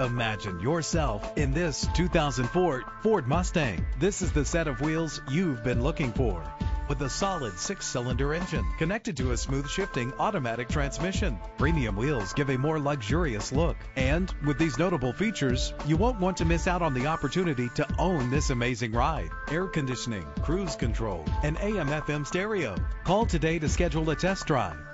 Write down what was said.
Imagine yourself in this 2004 Ford Mustang. This is the set of wheels you've been looking for, with a solid 6-cylinder engine connected to a smooth shifting automatic transmission. Premium wheels give a more luxurious look, and with these notable features, you won't want to miss out on the opportunity to own this amazing ride. Air conditioning, cruise control, and AM/FM stereo. Call today to schedule a test drive.